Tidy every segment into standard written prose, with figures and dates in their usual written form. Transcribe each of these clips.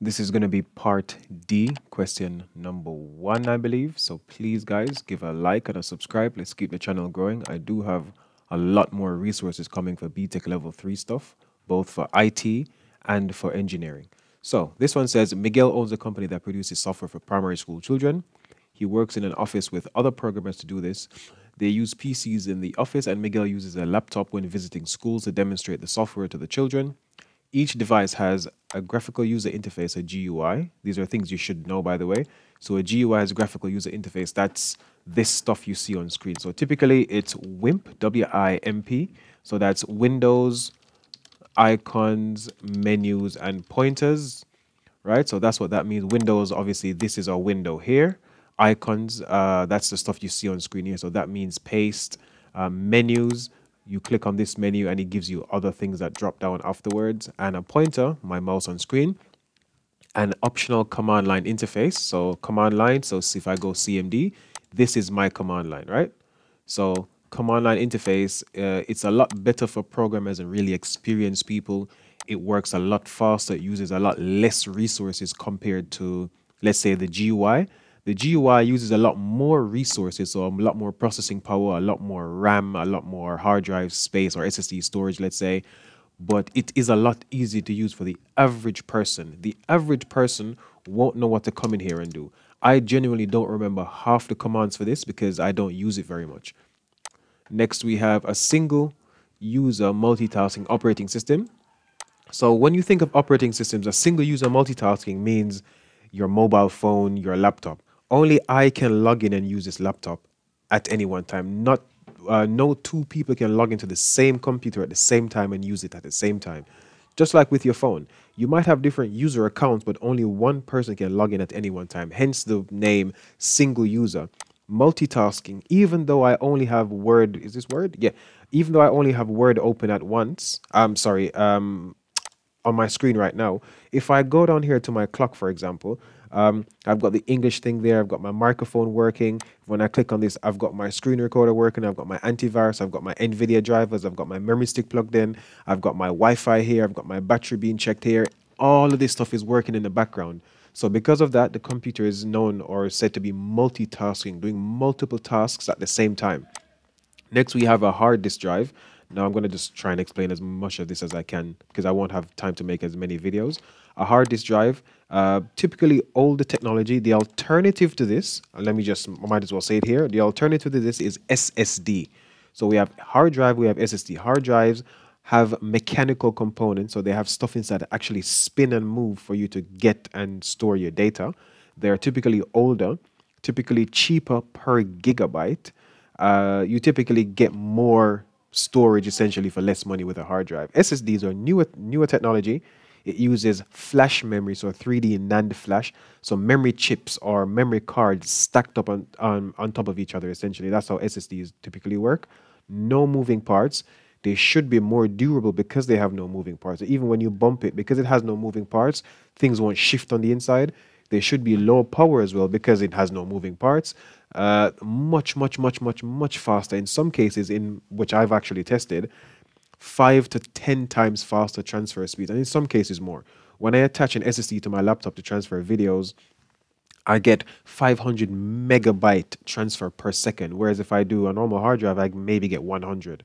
This is going to be part D, question number 1, I believe. So please, guys, give a like and a subscribe. Let's keep the channel growing. I do have a lot more resources coming for BTEC level 3 stuff, both for IT and for engineering. So this one says, Miguel owns a company that produces software for primary school children. He works in an office with other programmers to do this. They use PCs in the office, and Miguel uses a laptop when visiting schools to demonstrate the software to the children. Each device has a graphical user interface, a GUI. These are things you should know, by the way. So a GUI is graphical user interface. That's this stuff you see on screen. So typically it's WIMP, W-I-M-P. So that's windows, icons, menus, and pointers, right? So that's what that means. Windows, obviously, this is our window here. Icons, that's the stuff you see on screen here. So that means paste, menus. You click on this menu and it gives you other things that drop down afterwards, and a pointer, my mouse on screen, an optional command line interface. So command line, so if I go CMD, this is my command line, right? So command line interface, it's a lot better for programmers and really experienced people. It works a lot faster. It uses a lot less resources compared to, let's say, the GUI. The GUI uses a lot more resources, so a lot more processing power, a lot more RAM, a lot more hard drive space or SSD storage, let's say. But it is a lot easier to use for the average person. The average person won't know what to come in here and do. I genuinely don't remember half the commands for this because I don't use it very much. Next, we have a single user multitasking operating system. So when you think of operating systems, a single user multitasking means your mobile phone, your laptop. Only I can log in and use this laptop at any one time. No two people can log into the same computer at the same time and use it at the same time. Just like with your phone, you might have different user accounts, but only one person can log in at any one time. Hence the name single user. Multitasking, even though I only have Word, is this Word? Yeah. Even though I only have Word open at once, on my screen right now, if I go down here to my clock, for example, I've got the English thing there, I've got my microphone working. When I click on this, I've got my screen recorder working, I've got my antivirus, I've got my Nvidia drivers, I've got my memory stick plugged in, I've got my Wi-Fi here, I've got my battery being checked here. All of this stuff is working in the background. So because of that, the computer is known or said to be multitasking, doing multiple tasks at the same time. Next, we have a hard disk drive. Now I'm going to just try and explain as much of this as I can because I won't have time to make as many videos. A hard disk drive, typically older technology. The alternative to this, might as well say it here. The alternative to this is SSD. So we have hard drive, we have SSD. Hard drives have mechanical components, so they have stuff inside that actually spin and move for you to get and store your data. They're typically older, typically cheaper per gigabyte. You typically get more storage essentially for less money with a hard drive. SSDs are newer technology. It uses flash memory, so 3D NAND flash. So memory chips or memory cards stacked up on top of each other essentially. That's how SSDs typically work. No moving parts. They should be more durable because they have no moving parts. Even when you bump it, because it has no moving parts, things won't shift on the inside. They should be low power as well because it has no moving parts. Much faster. In some cases, in which I've actually tested, 5 to 10 times faster transfer speeds, and in some cases more. When I attach an SSD to my laptop to transfer videos, I get 500 megabyte transfer per second, whereas if I do a normal hard drive, I maybe get 100.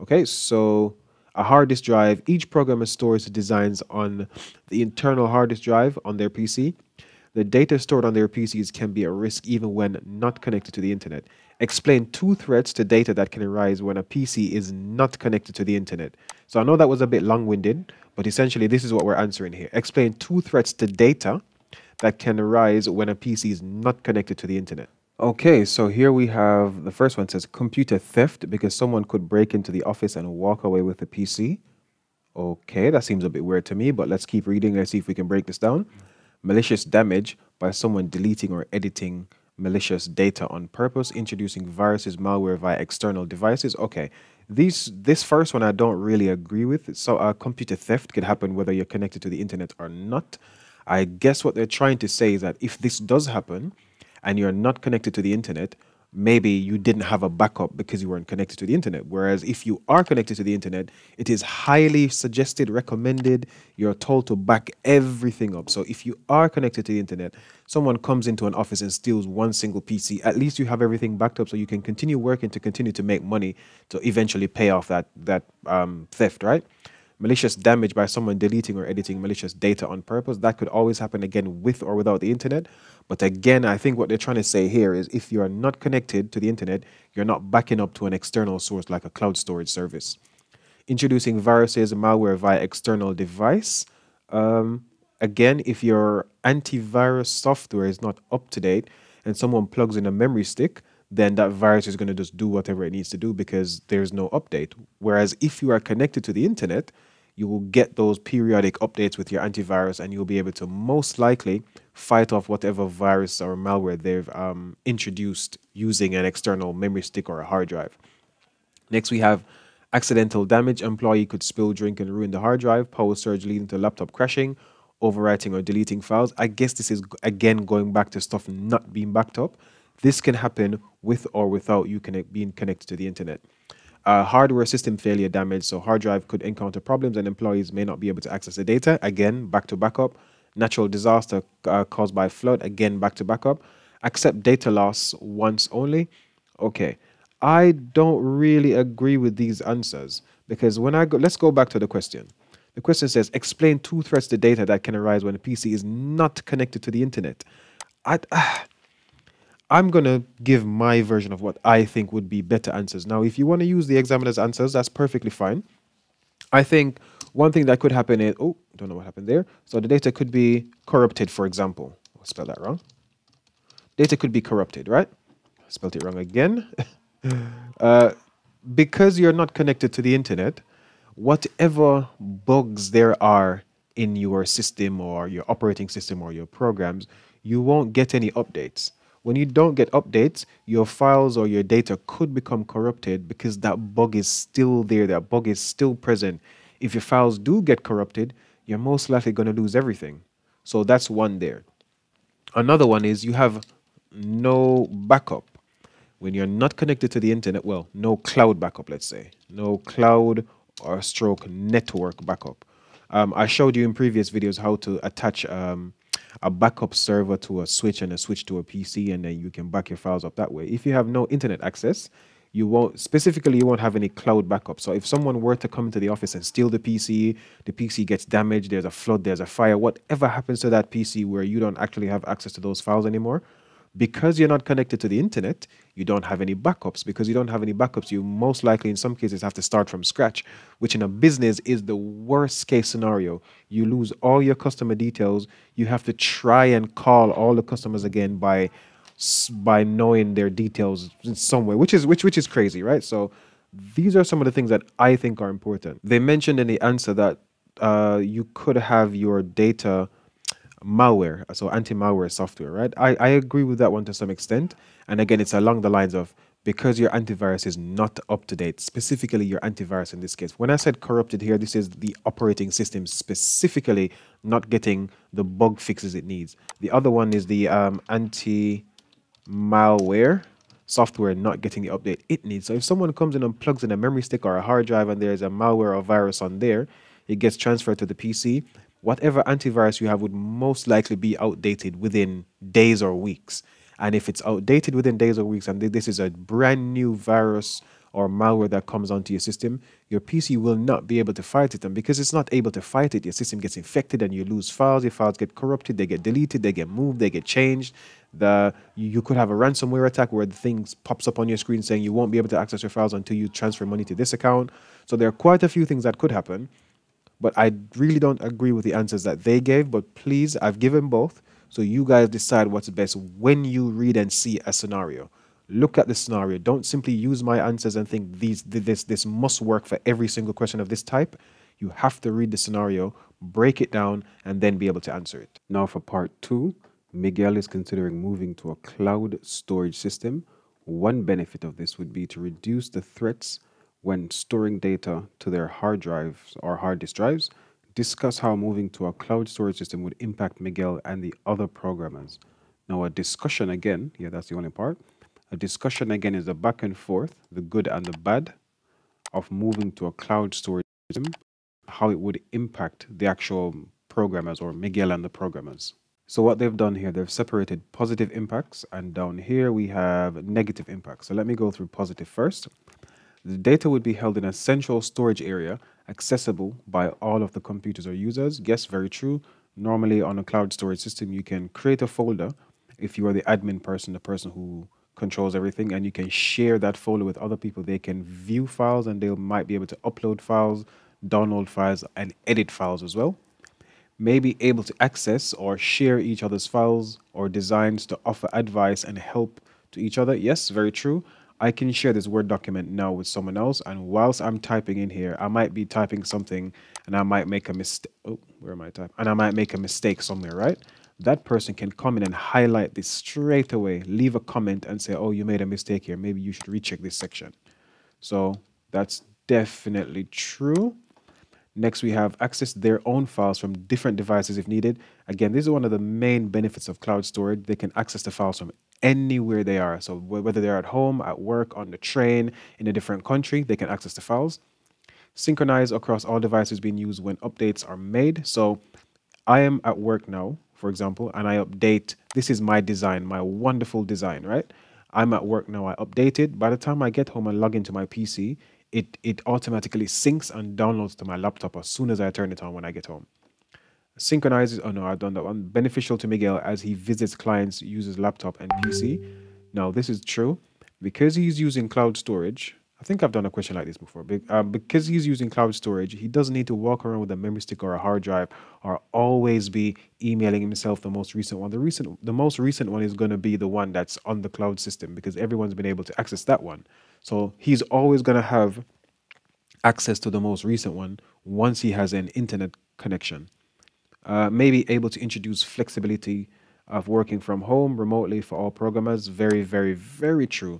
Okay, so a hard disk drive, each programmer stores the designs on the internal hard disk drive on their PC. The data stored on their PCs can be a risk even when not connected to the internet. Explain two threats to data that can arise when a PC is not connected to the internet. So I know that was a bit long-winded, but essentially this is what we're answering here. Explain two threats to data that can arise when a PC is not connected to the internet. Okay, so here we have the first one says computer theft because someone could break into the office and walk away with the PC. Okay, that seems a bit weird to me, but let's keep reading. Let's see if we can break this down. Malicious damage by someone deleting or editing malicious data on purpose, introducing viruses, malware via external devices. Okay, this first one I don't really agree with. So computer theft could happen whether you're connected to the internet or not. I guess what they're trying to say is that if this does happen, and you're not connected to the internet, maybe you didn't have a backup because you weren't connected to the internet. Whereas if you are connected to the internet, it is highly suggested, recommended, you're told to back everything up. So if you are connected to the internet, someone comes into an office and steals one single PC, at least you have everything backed up so you can continue working, to continue to make money, to eventually pay off that theft, right? Malicious damage by someone deleting or editing malicious data on purpose. That could always happen, again, with or without the internet. But again, I think what they're trying to say here is if you are not connected to the internet, you're not backing up to an external source like a cloud storage service. Introducing viruses and malware via external device. Again, if your antivirus software is not up to date and someone plugs in a memory stick, then that virus is going to just do whatever it needs to do because there's no update. Whereas if you are connected to the internet, you will get those periodic updates with your antivirus and you'll be able to most likely fight off whatever virus or malware they've introduced using an external memory stick or a hard drive. Next, we have accidental damage. Employee could spill drink and ruin the hard drive, power surge leading to laptop crashing, overwriting or deleting files. I guess this is, again, going back to stuff not being backed up. This can happen with or without you being connected to the internet. Hardware system failure damage, so hard drive could encounter problems and employees may not be able to access the data. Again, back to backup. Natural disaster caused by flood. Again, back to backup. Accept data loss once only. Okay, I don't really agree with these answers because when I go, let's go back to the question. The question says, explain two threats to data that can arise when a PC is not connected to the internet. I'm going to give my version of what I think would be better answers. Now, if you want to use the examiner's answers, that's perfectly fine. I think one thing that could happen is, oh, don't know what happened there. So the data could be corrupted, for example. I spelled that wrong. Data could be corrupted, right? I spelled it wrong again. Because you're not connected to the internet, whatever bugs there are in your system or your operating system or your programs, you won't get any updates. When you don't get updates, your files or your data could become corrupted because that bug is still there, that bug is still present. If your files do get corrupted, you're most likely going to lose everything. So that's one there. Another one is you have no backup. When you're not connected to the internet, well, no cloud backup, let's say. No cloud or stroke network backup. I showed you in previous videos how to attach a backup server to a switch and a switch to a PC, and then you can back your files up that way. If you have no internet access, you won't, specifically, you won't have any cloud backup. So if someone were to come into the office and steal the PC gets damaged, there's a flood, there's a fire, whatever happens to that PC where you don't actually have access to those files anymore, because you're not connected to the internet, you don't have any backups. Because you don't have any backups, you most likely, in some cases, have to start from scratch, which in a business is the worst case scenario. You lose all your customer details. You have to try and call all the customers again by knowing their details in some way, which is crazy, right? So these are some of the things that I think are important. They mentioned in the answer that you could have your data malware, so anti-malware software, right? I agree with that one to some extent. And again, it's along the lines of because your antivirus is not up to date, specifically your antivirus in this case. When I said corrupted here, this is the operating system specifically not getting the bug fixes it needs. The other one is the anti-malware software not getting the update it needs. So if someone comes in and plugs in a memory stick or a hard drive and there's a malware or virus on there, it gets transferred to the PC. Whatever antivirus you have would most likely be outdated within days or weeks. And if it's outdated within days or weeks, and this is a brand new virus or malware that comes onto your system, your PC will not be able to fight it. And because it's not able to fight it, your system gets infected and you lose files. Your files get corrupted, they get deleted, they get moved, they get changed. You could have a ransomware attack where the thing pops up on your screen saying you won't be able to access your files until you transfer money to this account. So there are quite a few things that could happen. But I really don't agree with the answers that they gave. But please, I've given both. So you guys decide what's best when you read and see a scenario. Look at the scenario. Don't simply use my answers and think this must work for every single question of this type. You have to read the scenario, break it down, and then be able to answer it. Now for part two, Miguel is considering moving to a cloud storage system. One benefit of this would be to reduce the threats when storing data to their hard drives or hard disk drives. Discuss how moving to a cloud storage system would impact Miguel and the other programmers. Now a discussion again, yeah, that's the only part. The discussion again is the back and forth, the good and the bad of moving to a cloud storage system, how it would impact the actual programmers or Miguel and the programmers. So what they've done here, they've separated positive impacts, and down here we have negative impacts. So let me go through positive first. The data would be held in a central storage area accessible by all of the computers or users. Yes, very true. Normally on a cloud storage system, you can create a folder if you are the admin person, the person who controls everything, and you can share that folder with other people. They can view files and they might be able to upload files, download files, and edit files as well. May be able to access or share each other's files or designs to offer advice and help to each other. Yes, very true. I can share this Word document now with someone else, and whilst I'm typing in here, I might be typing something and I might make a mistake. Oh, where am I typing? And I might make a mistake somewhere, right? That person can come in and highlight this straight away, leave a comment and say, oh, you made a mistake here. Maybe you should recheck this section. So that's definitely true. Next, we have access to their own files from different devices if needed. Again, this is one of the main benefits of cloud storage. They can access the files from anywhere they are. So whether they're at home, at work, on the train, in a different country, they can access the files. Synchronize across all devices being used when updates are made. So I am at work now, for example, and I update. This is my design, my wonderful design, right? I'm at work now, I update it. By the time I get home and log into my PC, it automatically syncs and downloads to my laptop as soon as I turn it on when I get home. Synchronizes, oh no, I've done that one. Beneficial to Miguel as he visits clients, uses laptop and PC. Now, this is true. Because he's using cloud storage, I think I've done a question like this before. Because he's using cloud storage, he doesn't need to walk around with a memory stick or a hard drive or always be emailing himself the most recent one. The most recent one is going to be the one that's on the cloud system because everyone's been able to access that one. So he's always going to have access to the most recent one once he has an internet connection. Maybe able to introduce flexibility of working from home remotely for all programmers. Very, very, very true.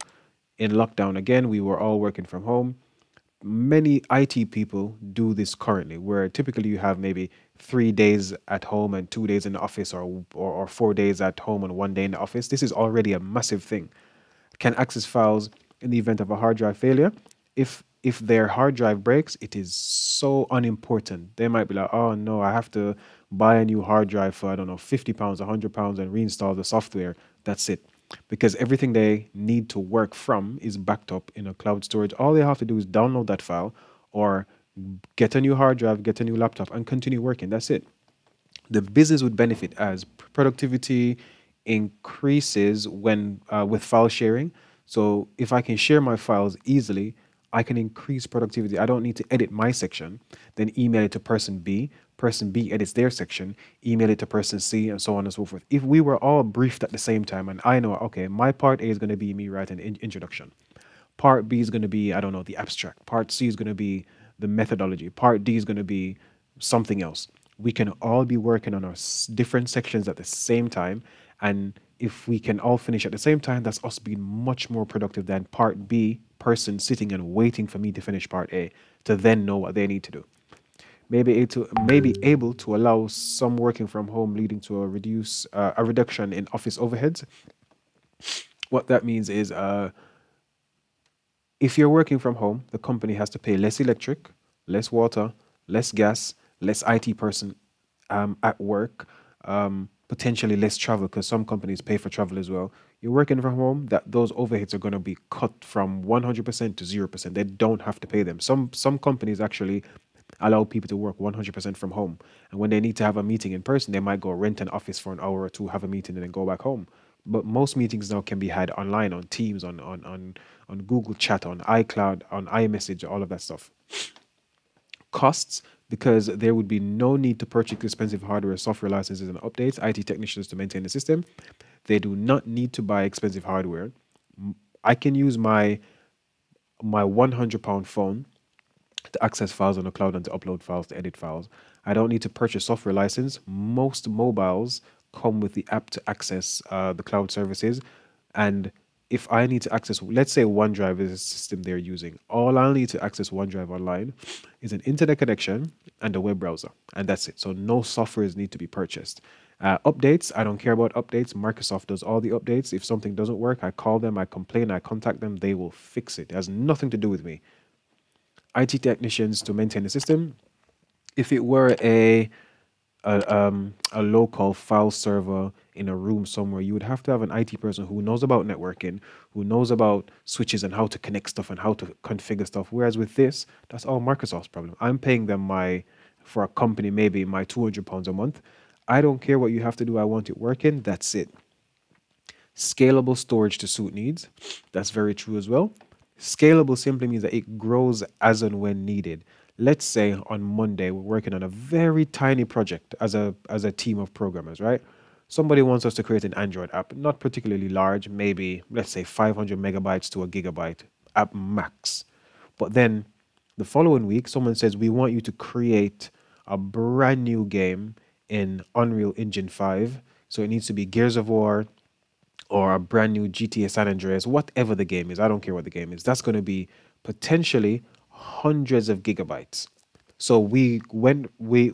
In lockdown, again, we were all working from home. Many IT people do this currently, where typically you have maybe 3 days at home and 2 days in the office or 4 days at home and 1 day in the office. This is already a massive thing. Can access files in the event of a hard drive failure. If their hard drive breaks, it is so unimportant. They might be like, oh no, I have to buy a new hard drive for, I don't know, £50, £100 and reinstall the software. That's it. Because everything they need to work from is backed up in a cloud storage. All they have to do is download that file or get a new hard drive, get a new laptop and continue working. That's it. The business would benefit as productivity increases when with file sharing. So if I can share my files easily, I can increase productivity. I don't need to edit my section, then email it to person B. Person B edits their section, email it to person C, and so on and so forth. If we were all briefed at the same time and I know, okay, my part A is going to be me writing an introduction. Part B is going to be, I don't know, the abstract. Part C is going to be the methodology. Part D is going to be something else. We can all be working on our different sections at the same time. And if we can all finish at the same time, that's us being much more productive than part B person sitting and waiting for me to finish part A to then know what they need to do. Maybe able to allow some working from home, leading to a reduction in office overheads. What that means is, if you're working from home, the company has to pay less electric, less water, less gas, less IT person at work, potentially less travel because some companies pay for travel as well. You're working from home, that those overheads are going to be cut from 100% to 0%. They don't have to pay them. Some companies actually allow people to work 100% from home. And when they need to have a meeting in person, they might go rent an office for an hour or two, have a meeting, and then go back home. But most meetings now can be had online, on Teams, on Google Chat, on iCloud, on iMessage, all of that stuff. Costs, because there would be no need to purchase expensive hardware, software licenses, and updates. IT technicians to maintain the system. They do not need to buy expensive hardware. I can use my £100 phone to access files on the cloud and to upload files, to edit files. I don't need to purchase software license. Most mobiles come with the app to access the cloud services. And if I need to access, let's say OneDrive is a system they're using. All I need to access OneDrive online is an internet connection and a web browser. And that's it. So no softwares need to be purchased. Updates, I don't care about updates. Microsoft does all the updates. If something doesn't work, I call them, I complain, I contact them, they will fix it. It has nothing to do with me. IT technicians to maintain the system. If it were a local file server in a room somewhere, you would have to have an IT person who knows about networking, who knows about switches and how to connect stuff and how to configure stuff. Whereas with this, that's all Microsoft's problem. I'm paying them for a company, maybe my £200 a month. I don't care what you have to do. I want it working. That's it. Scalable storage to suit needs. That's very true as well. Scalable simply means that it grows as and when needed. Let's say on Monday, we're working on a very tiny project as a team of programmers, right? Somebody wants us to create an Android app, not particularly large, maybe, let's say 500 megabytes to a gigabyte at max. But then the following week, someone says, we want you to create a brand new game in Unreal Engine 5. So it needs to be Gears of War or a brand new GTA San Andreas, whatever the game is. I don't care what the game is. That's going to be potentially hundreds of gigabytes. So we went from 1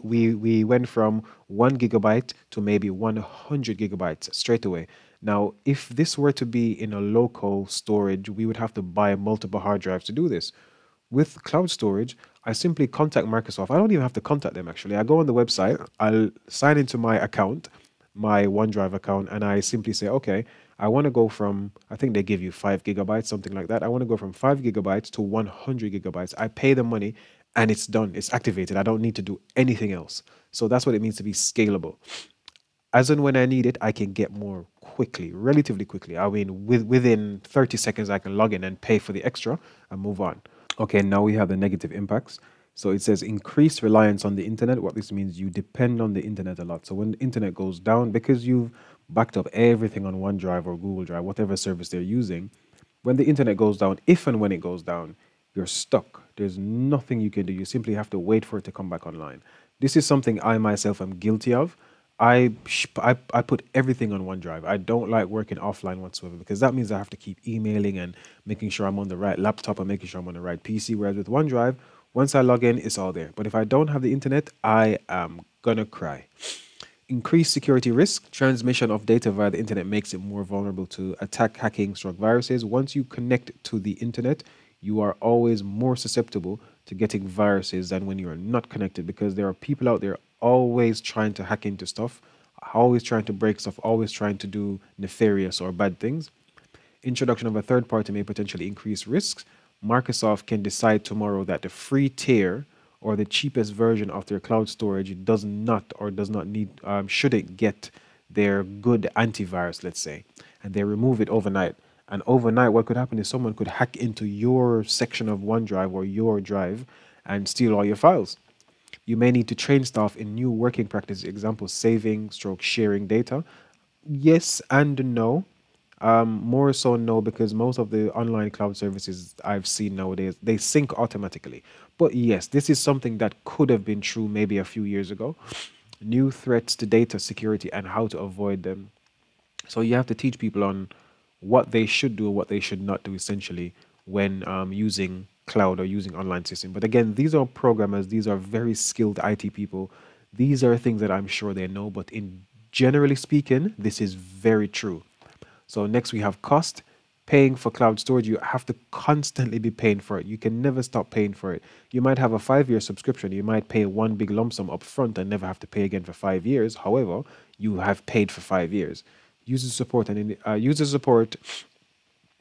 gigabyte to maybe 100 gigabytes straight away. Now, if this were to be in a local storage, we would have to buy multiple hard drives to do this. With cloud storage, I simply contact Microsoft. I don't even have to contact them, actually. I go on the website, I'll sign into my account, my OneDrive account, and I simply say, okay, I want to go from, I think they give you 5 gigabytes, something like that. I want to go from 5 gigabytes to 100 gigabytes. I pay the money and it's done. It's activated. I don't need to do anything else. So that's what it means to be scalable. As and when I need it, I can get more quickly, relatively quickly. I mean, within 30 seconds, I can log in and pay for the extra and move on. Okay, now we have the negative impacts. So it says increased reliance on the internet. What this means, you depend on the internet a lot. So when the internet goes down, because you've backed up everything on OneDrive or Google Drive, whatever service they're using, when the internet goes down, if and when it goes down, you're stuck. There's nothing you can do. You simply have to wait for it to come back online. This is something I myself am guilty of. I put everything on OneDrive. I don't like working offline whatsoever because that means I have to keep emailing and making sure I'm on the right laptop and making sure I'm on the right PC. Whereas with OneDrive, once I log in, it's all there. But if I don't have the internet, I am gonna cry. Increased security risk. Transmission of data via the internet makes it more vulnerable to attack, hacking, stroke viruses. Once you connect to the internet, you are always more susceptible to getting viruses than when you are not connected, because there are people out there always trying to hack into stuff, always trying to break stuff, always trying to do nefarious or bad things. Introduction of a third party may potentially increase risks. Microsoft can decide tomorrow that the free tier or the cheapest version of their cloud storage shouldn't get their good antivirus, let's say, and they remove it overnight. And overnight, what could happen is someone could hack into your section of OneDrive or your drive and steal all your files. You may need to train staff in new working practices, example, saving/sharing data. Yes and no. More so no, because most of the online cloud services I've seen nowadays, they sync automatically. But yes, this is something that could have been true maybe a few years ago. New threats to data security and how to avoid them. So you have to teach people on what they should do, what they should not do, essentially, when using cloud or using online system. But again, these are programmers. These are very skilled IT people. These are things that I'm sure they know. But in generally speaking, this is very true. So next we have cost. Paying for cloud storage, you have to constantly be paying for it. You can never stop paying for it. You might have a 5-year subscription. You might pay one big lump sum up front and never have to pay again for 5 years. However, you have paid for 5 years. User support and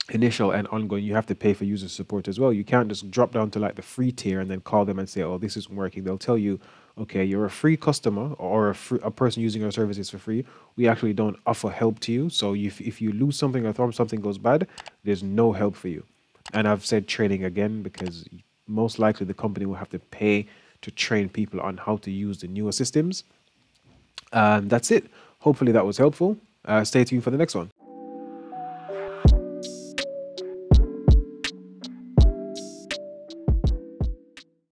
initial and ongoing, you have to pay for user support as well. You can't just drop down to like the free tier and then call them and say, oh, this isn't working. They'll tell you, okay, you're a free customer or a person using our services for free. We actually don't offer help to you. So if you lose something or something goes bad, there's no help for you. And I've said training again, because most likely the company will have to pay to train people on how to use the newer systems. And that's it. Hopefully that was helpful. Stay tuned for the next one.